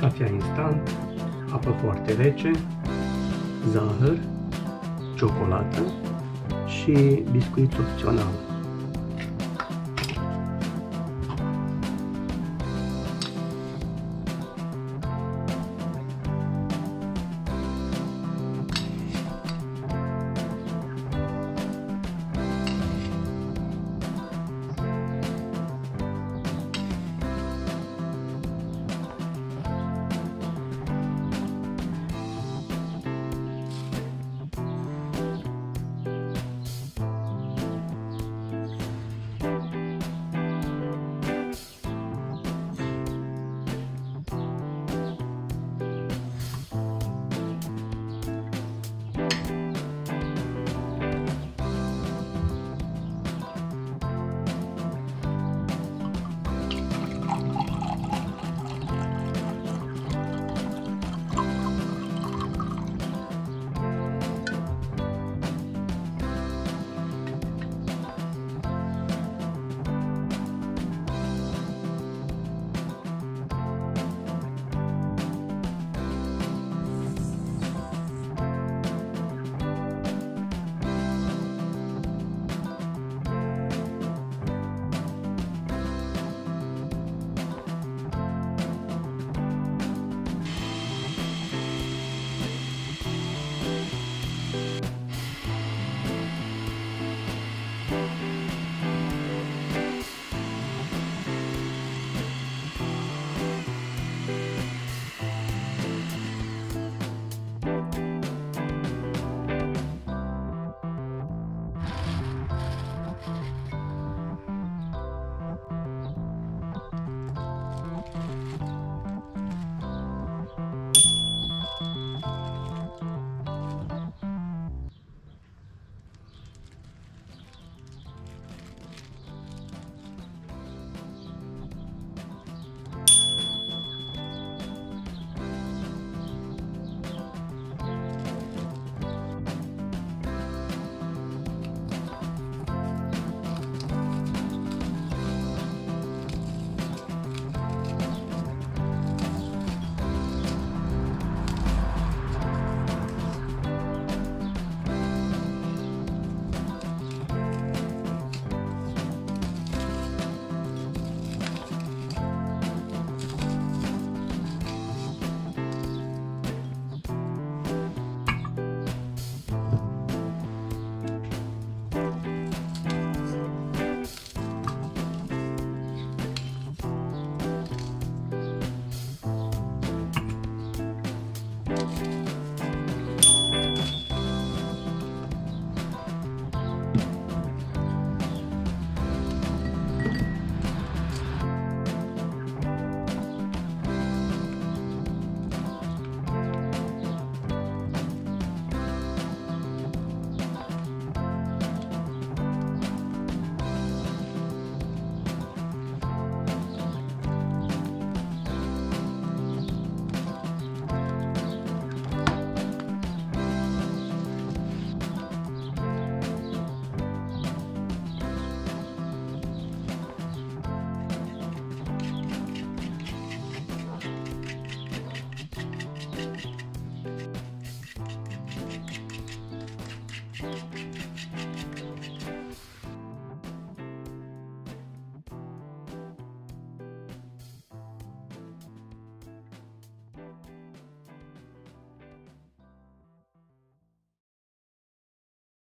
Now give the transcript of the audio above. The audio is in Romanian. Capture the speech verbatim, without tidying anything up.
cafea instant, apă foarte rece, zahăr, ciocolată și biscuiți opțional.